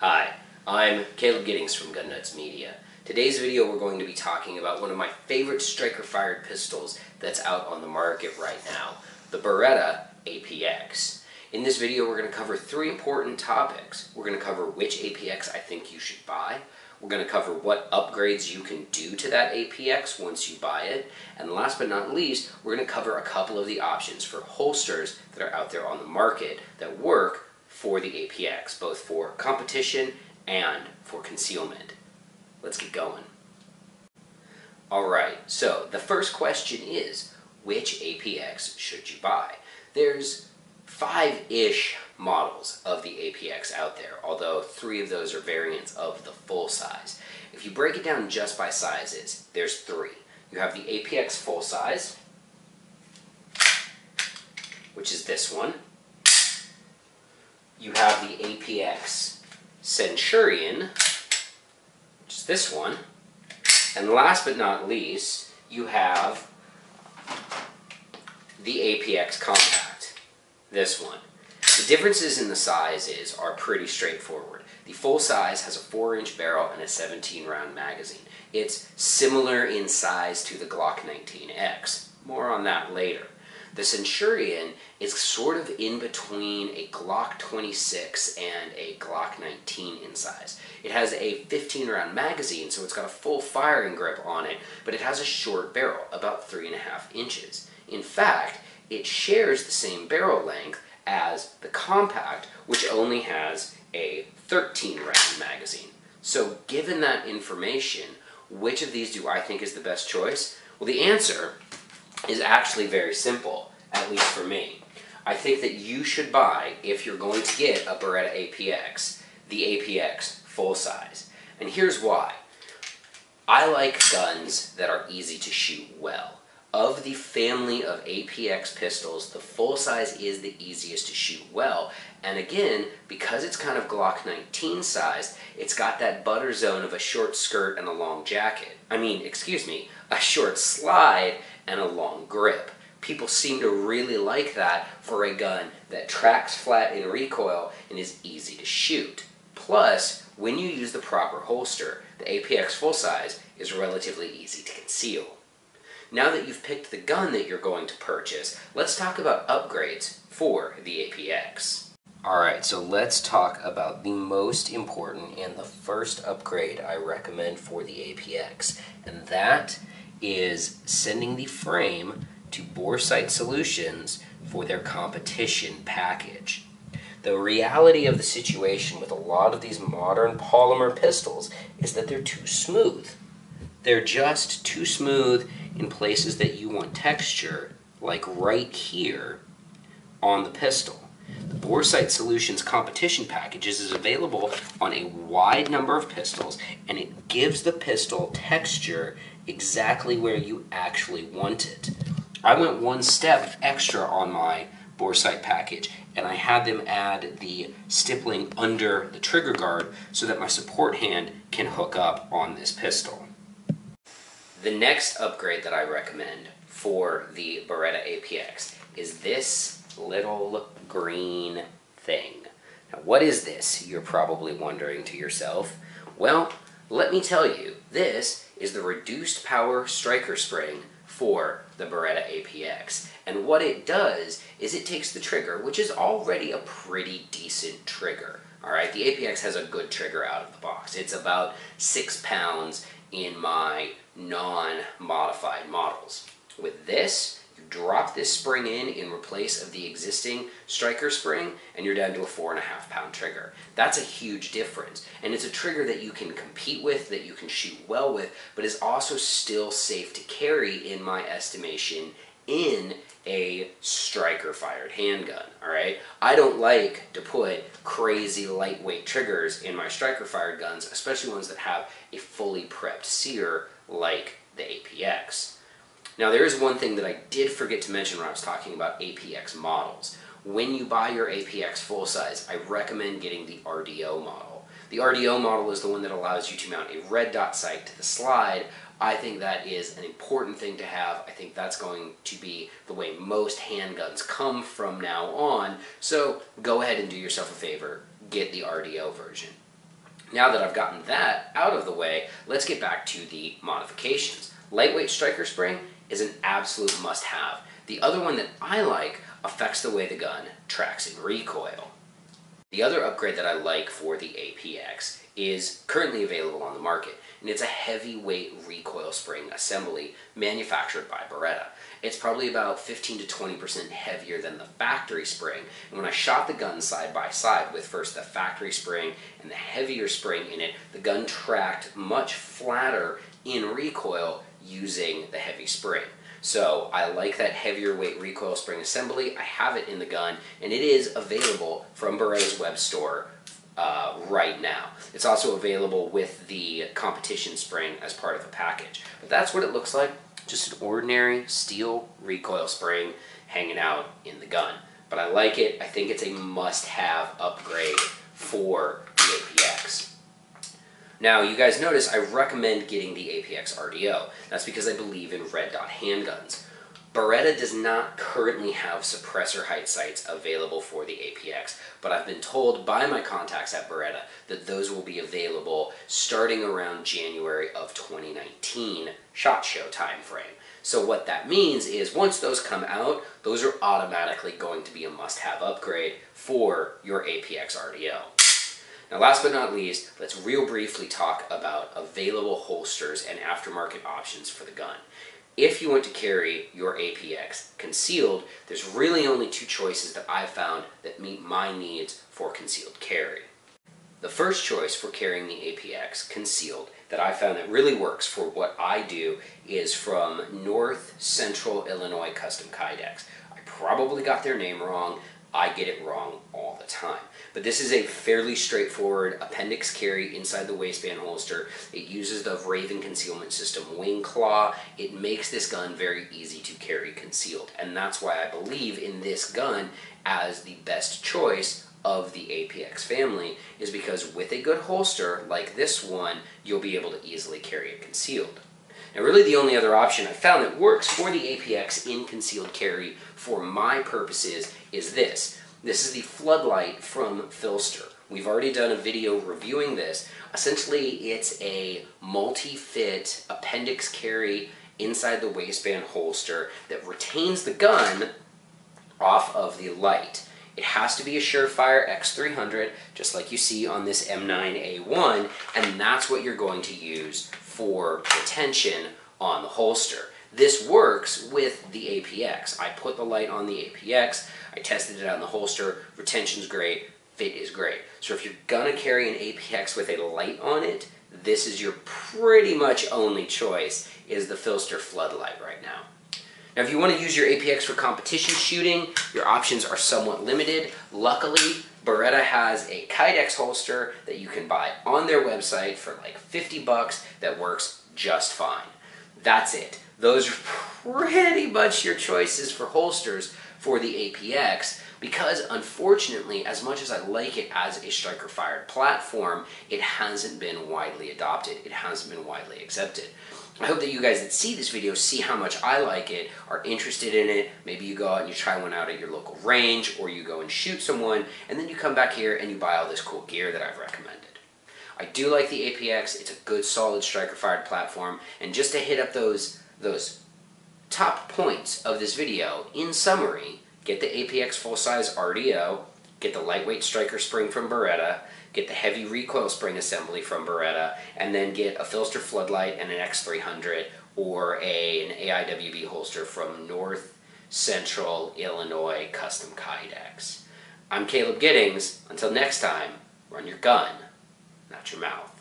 Hi, I'm Caleb Giddings from Gun Nuts Media. Today's video we're going to be talking about one of my favorite striker-fired pistols that's out on the market right now, the Beretta APX. In this video we're going to cover three important topics. We're going to cover which APX I think you should buy, we're going to cover what upgrades you can do to that APX once you buy it, and last but not least, we're going to cover a couple of the options for holsters that are out there on the market that work for the APX, both for competition and for concealment. Let's get going. Alright, so the first question is, which APX should you buy? There's five-ish models of the APX out there, although three of those are variants of the full size. If you break it down just by sizes, there's three. You have the APX full size, which is this one. You have the APX Centurion, which is this one. And last but not least, you have the APX Compact, this one. The differences in the sizes are pretty straightforward. The full size has a 4-inch barrel and a 17-round magazine. It's similar in size to the Glock 19X. More on that later. The Centurion is sort of in between a Glock 26 and a Glock 19 in size. It has a 15-round magazine, so it's got a full firing grip on it, but it has a short barrel, about 3.5 inches. In fact, it shares the same barrel length as the Compact, which only has a 13-round magazine. So given that information, which of these do I think is the best choice? Well, the answer is actually very simple, at least for me. I think that you should buy, if you're going to get a Beretta APX, the APX full size. And here's why. I like guns that are easy to shoot well. Of the family of APX pistols, the full size is the easiest to shoot well. And again, because it's kind of Glock 19 sized, it's got that butter zone of a short skirt and a long jacket. I mean, excuse me, a short slide and a long grip. People seem to really like that for a gun that tracks flat in recoil and is easy to shoot. Plus, when you use the proper holster, the APX full size is relatively easy to conceal. Now that you've picked the gun that you're going to purchase, let's talk about upgrades for the APX. Alright, so let's talk about the most important and the first upgrade I recommend for the APX, and that is sending the frame to Boresight Solutions for their competition package. The reality of the situation with a lot of these modern polymer pistols is that they're too smooth. They're just too smooth in places that you want texture, like right here on the pistol. The Boresight Solutions competition packages is available on a wide number of pistols, and it gives the pistol texture exactly where you actually want it. I went one step extra on my Boresight package, and I had them add the stippling under the trigger guard so that my support hand can hook up on this pistol. The next upgrade that I recommend for the Beretta APX is this little green thing. Now, what is this, you're probably wondering to yourself? Well, let me tell you, this is the reduced power striker spring for the Beretta APX. And what it does is it takes the trigger, which is already a pretty decent trigger. All right, the APX has a good trigger out of the box. It's about 6 pounds in my non-modified models. With this, you drop this spring in replace of the existing striker spring, and you're down to a 4.5 pound trigger. That's a huge difference, and it's a trigger that you can compete with, that you can shoot well with, but is also still safe to carry, in my estimation, in a striker-fired handgun, all right? I don't like to put crazy lightweight triggers in my striker-fired guns, especially ones that have a fully prepped sear like the APX. Now, there is one thing that I did forget to mention when I was talking about APX models. When you buy your APX full size, I recommend getting the RDO model. The RDO model is the one that allows you to mount a red dot sight to the slide. I think that is an important thing to have. I think that's going to be the way most handguns come from now on. So go ahead and do yourself a favor, get the RDO version. Now that I've gotten that out of the way, let's get back to the modifications. Lightweight striker spring is an absolute must-have. The other one that I like affects the way the gun tracks in recoil. The other upgrade that I like for the APX is currently available on the market, and it's a heavyweight recoil spring assembly manufactured by Beretta. It's probably about 15 to 20% heavier than the factory spring, and when I shot the gun side by side with first the factory spring and the heavier spring in it, the gun tracked much flatter in recoil using the heavy spring. So I like that heavier weight recoil spring assembly. I have it in the gun, and it is available from Beretta's web store right now. It's also available with the competition spring as part of a package. But that's what it looks like, just an ordinary steel recoil spring hanging out in the gun. But I like it. I think it's a must-have upgrade for the APX. Now, you guys notice I recommend getting the APX RDO. That's because I believe in red dot handguns. Beretta does not currently have suppressor height sights available for the APX, but I've been told by my contacts at Beretta that those will be available starting around January of 2019 SHOT Show timeframe. So what that means is once those come out, those are automatically going to be a must-have upgrade for your APX RDO. Now, last but not least, let's real briefly talk about available holsters and aftermarket options for the gun. If you want to carry your APX concealed, there's really only two choices that I've found that meet my needs for concealed carry. The first choice for carrying the APX concealed that I found that really works for what I do is from North Central Illinois Custom Kydex. I probably got their name wrong. I get it wrong all the time. But this is a fairly straightforward appendix carry inside the waistband holster. It uses the Raven Concealment System wing claw. It makes this gun very easy to carry concealed. And that's why I believe in this gun as the best choice of the APX family, is because with a good holster like this one, you'll be able to easily carry it concealed. Now, really the only other option I found that works for the APX in concealed carry for my purposes is this. This is the floodlight from Filster. We've already done a video reviewing this. Essentially, it's a multi-fit appendix carry inside the waistband holster that retains the gun off of the light. It has to be a Surefire X300, just like you see on this M9A1, and that's what you're going to use for the tension on the holster. This works with the APX. I put the light on the APX, I tested it on the holster, retention's great, fit is great. So if you're gonna carry an APX with a light on it, this is your pretty much only choice, is the Filster floodlight right now. Now, if you want to use your APX for competition shooting, your options are somewhat limited. Luckily, Beretta has a Kydex holster that you can buy on their website for like $50 that works just fine. That's it. Those are pretty much your choices for holsters for the APX, because unfortunately, as much as I like it as a striker-fired platform, it hasn't been widely adopted. It hasn't been widely accepted. I hope that you guys that see this video see how much I like it, are interested in it. Maybe you go out and you try one out at your local range, or you go and shoot someone, and then you come back here and you buy all this cool gear that I've recommended. I do like the APX. It's a good, solid striker-fired platform. And just to hit up those top points of this video, in summary, get the APX full-size RDO, get the lightweight striker spring from Beretta, get the heavy recoil spring assembly from Beretta, and then get a Filster floodlight and an X300 or an AIWB holster from North Central Illinois Custom Kydex. I'm Caleb Giddings. Until next time, run your gun, not your mouth.